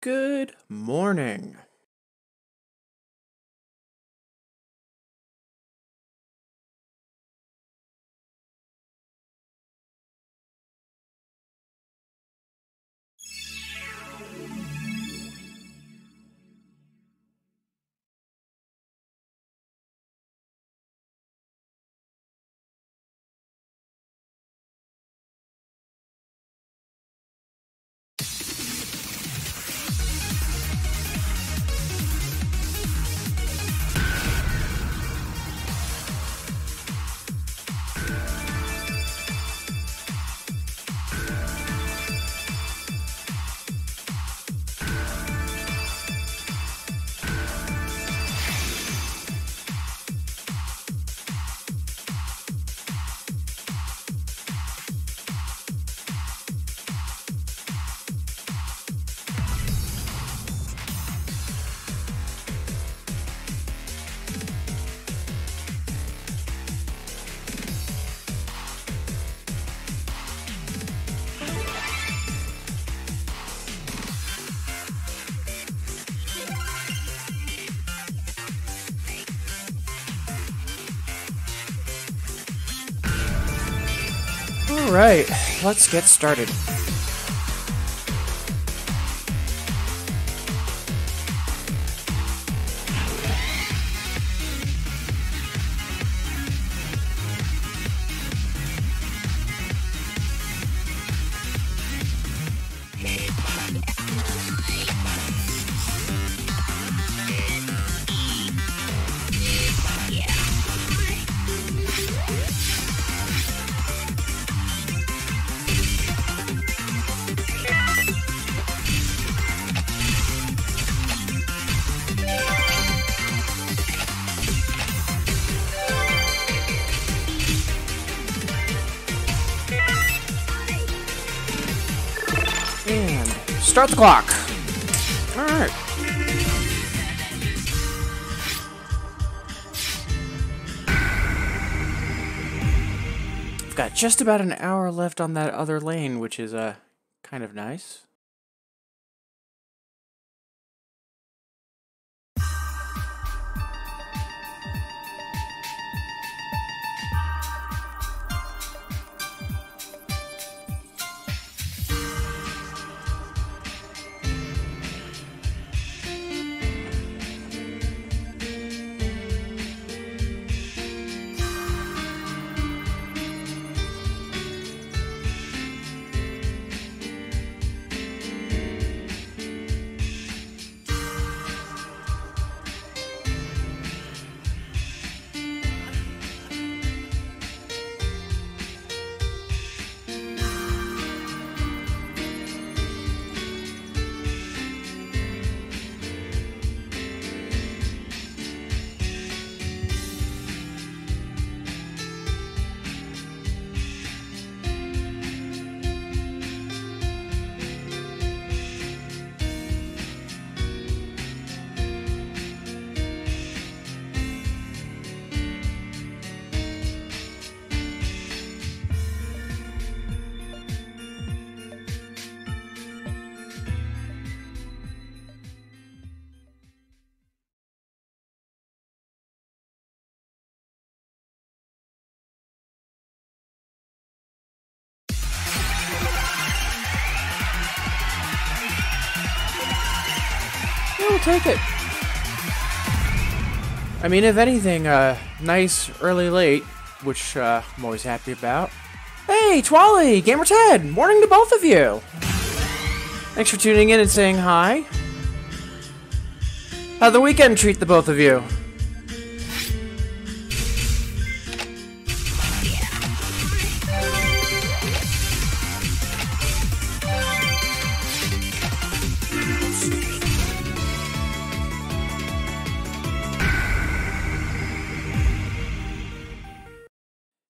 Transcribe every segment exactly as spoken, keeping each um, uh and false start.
Good morning. Alright, let's get started. Start the clock. All right. I've got just about an hour left on that other lane, which is uh, kind of nice. Take it. I mean, if anything, uh, nice early late, which uh, I'm always happy about. Hey, Twally, Gamer Ted, morning to both of you. Thanks for tuning in and saying hi. How'd the weekend treat the both of you?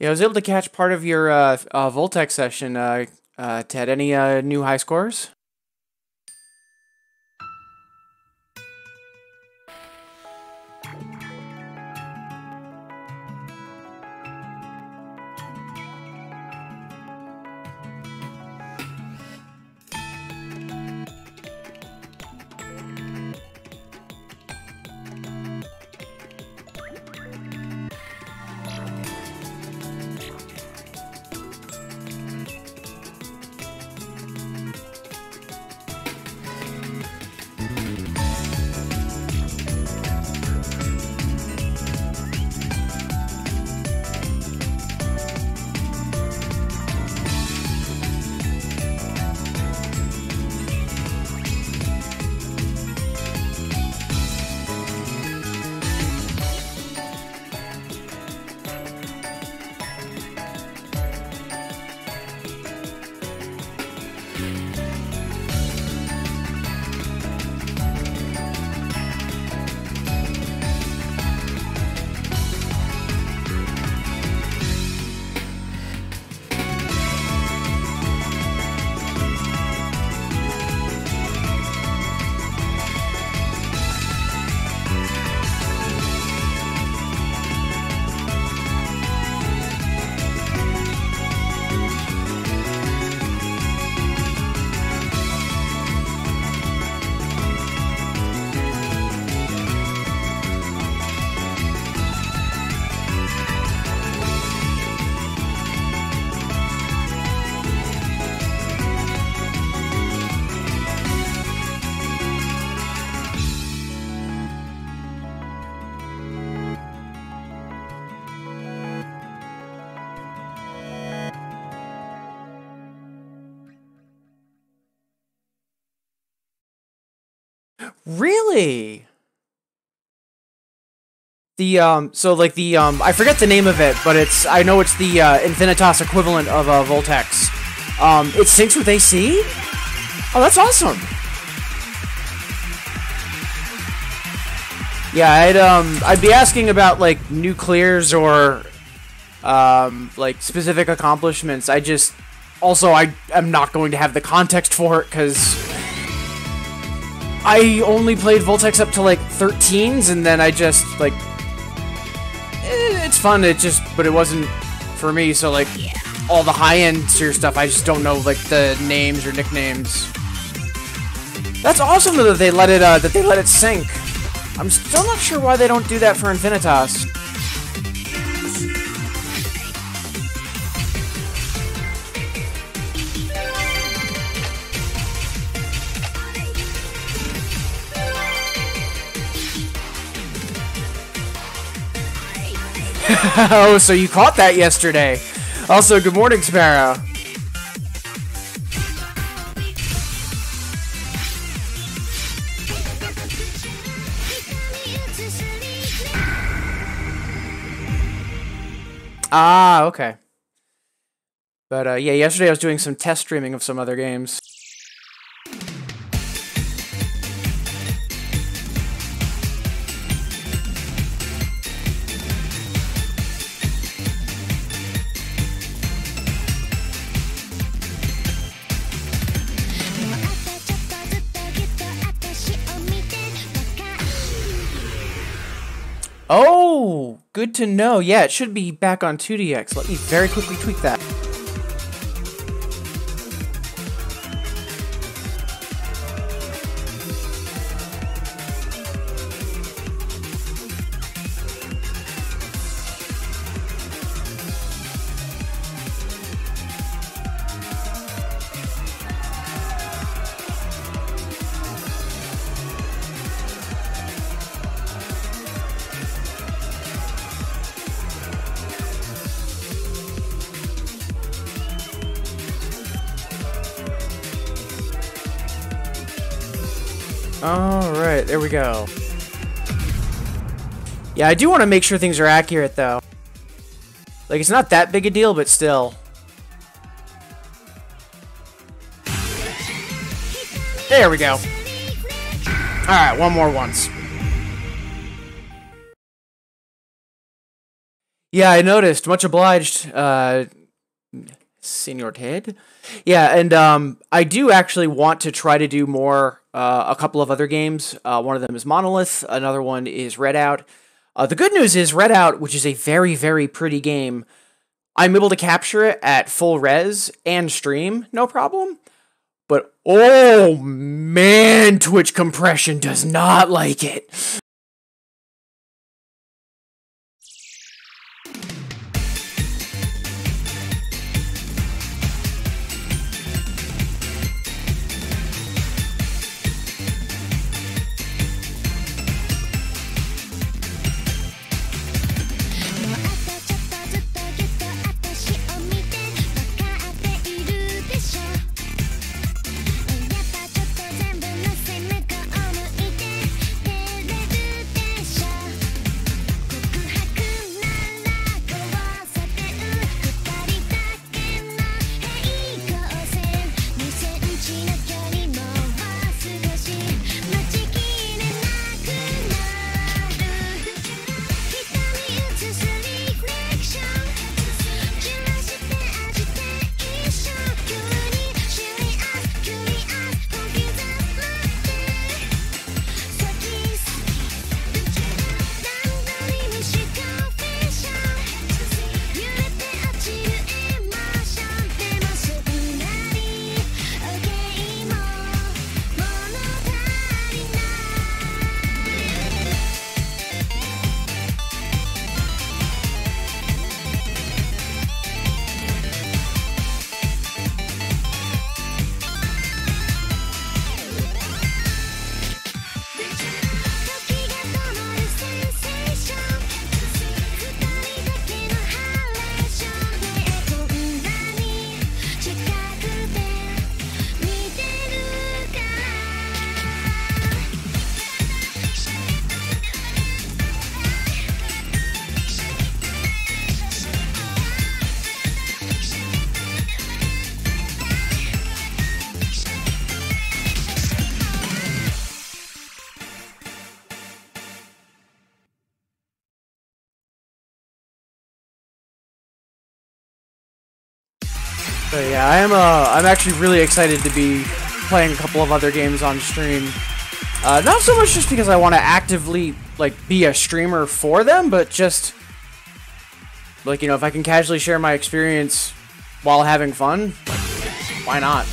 Yeah, I was able to catch part of your uh, uh, Voltex session, uh, uh, Ted. Any uh, new high scores? Really? The, um, so, like, the, um, I forget the name of it, but it's, I know it's the, uh, Infinitas equivalent of, uh, Voltex. Um, it syncs with A C? Oh, that's awesome! Yeah, I'd, um, I'd be asking about, like, new clears or, um, like, specific accomplishments. I just, also, I am not going to have the context for it, because I only played Voltex up to, like, thirteens, and then I just, like, it's fun, it just, but it wasn't for me, so, like, all the high-end tier stuff, I just don't know, like, the names or nicknames. That's awesome that they let it, uh, that they let it sync. I'm still not sure why they don't do that for Infinitas. Oh, so you caught that yesterday. Also, good morning, Sparrow. Ah, okay. But, uh, yeah, yesterday I was doing some test streaming of some other games. Oh! Good to know. Yeah, it should be back on two D X. Let me very quickly tweak that. Alright, there we go. Yeah, I do want to make sure things are accurate, though. Like, it's not that big a deal, but still. There we go. Alright, one more once. Yeah, I noticed. Much obliged, uh... Senior Ted. Yeah, and um, I do actually want to try to do more, uh, a couple of other games. Uh, one of them is Monolith, another one is Redout. Uh, the good news is Redout, which is a very, very pretty game, I'm able to capture it at full res and stream, no problem. But, oh man, Twitch compression does not like it. So yeah, I am uh, I'm actually really excited to be playing a couple of other games on stream. Uh, not so much just because I want to actively like be a streamer for them, but just like, you know, if I can casually share my experience while having fun, why not?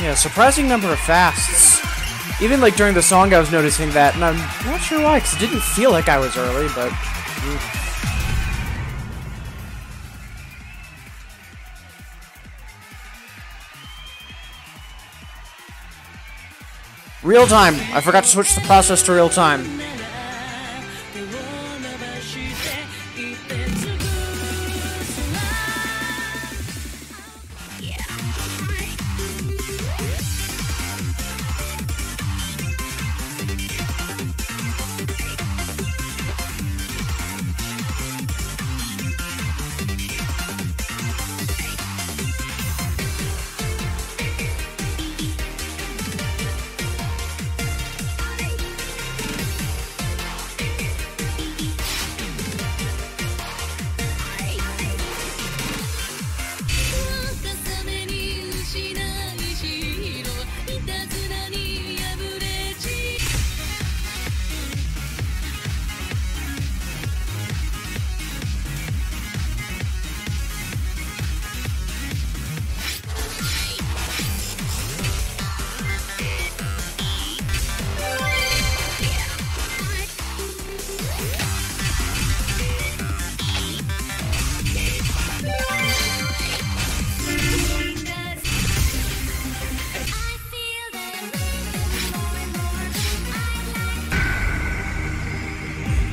Yeah, surprising number of fasts. Even like during the song I was noticing that, and I'm not sure why, because it didn't feel like I was early, but... Mm. Real time! I forgot to switch the process to real time.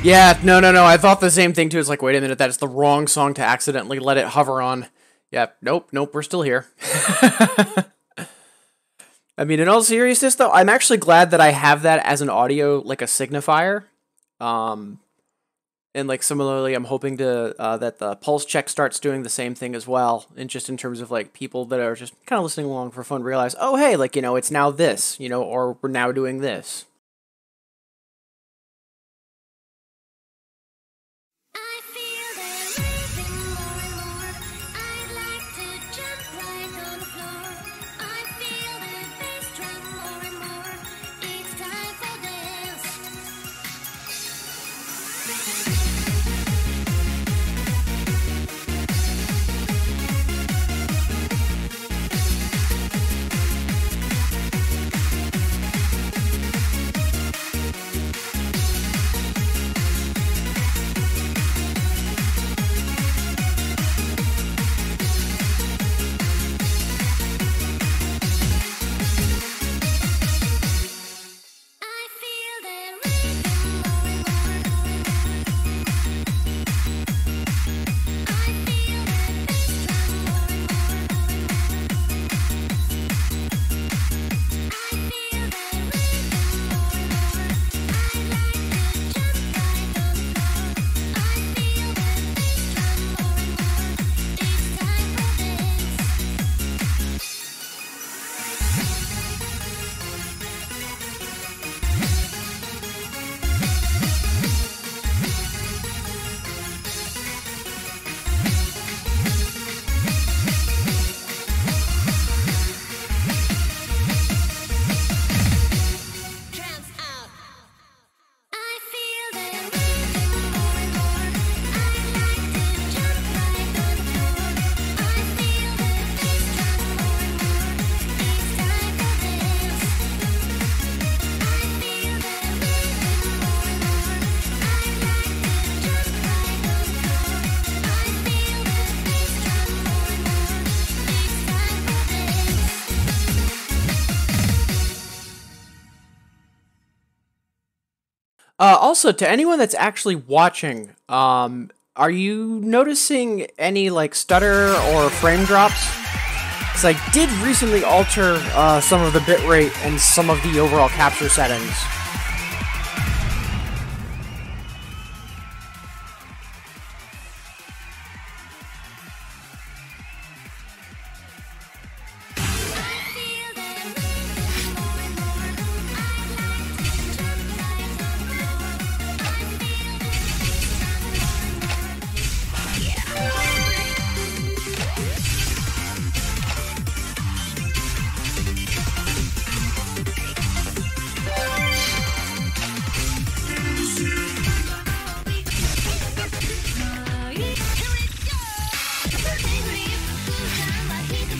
Yeah, no, no, no, I thought the same thing, too. It's like, wait a minute, that is the wrong song to accidentally let it hover on. Yeah, nope, nope, we're still here. I mean, in all seriousness, though, I'm actually glad that I have that as an audio, like, a signifier. Um, and, like, similarly, I'm hoping to uh, that the pulse check starts doing the same thing as well, and just in terms of, like, people that are just kind of listening along for fun realize, oh, hey, like, you know, it's now this, you know, or we're now doing this. Uh, also, to anyone that's actually watching, um, are you noticing any, like, stutter or frame drops? Because I did recently alter uh, some of the bitrate and some of the overall capture settings.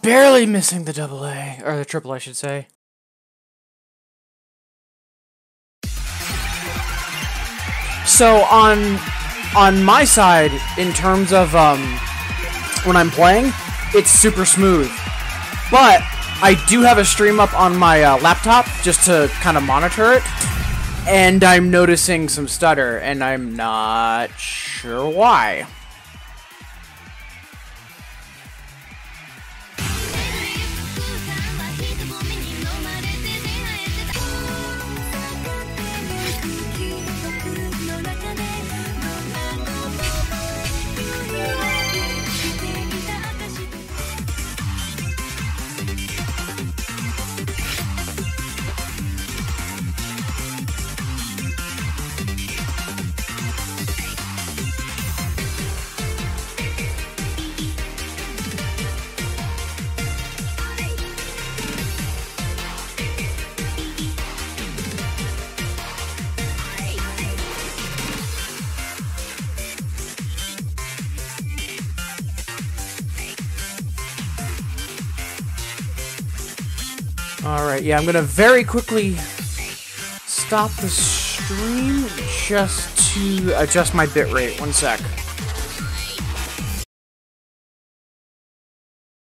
Barely missing the double A, or the triple, I should say. So on on my side, in terms of um, when I'm playing, it's super smooth. But I do have a stream up on my uh, laptop just to kind of monitor it, and I'm noticing some stutter, and I'm not sure why. Alright, yeah, I'm gonna very quickly stop the stream just to adjust my bitrate. One sec.